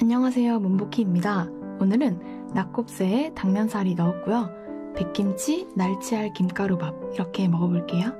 안녕하세요, 문복희입니다. 오늘은 낙곱새에 당면사리 넣었고요. 백김치, 날치알 김가루밥 이렇게 먹어볼게요.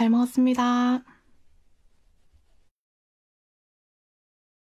잘 먹었습니다.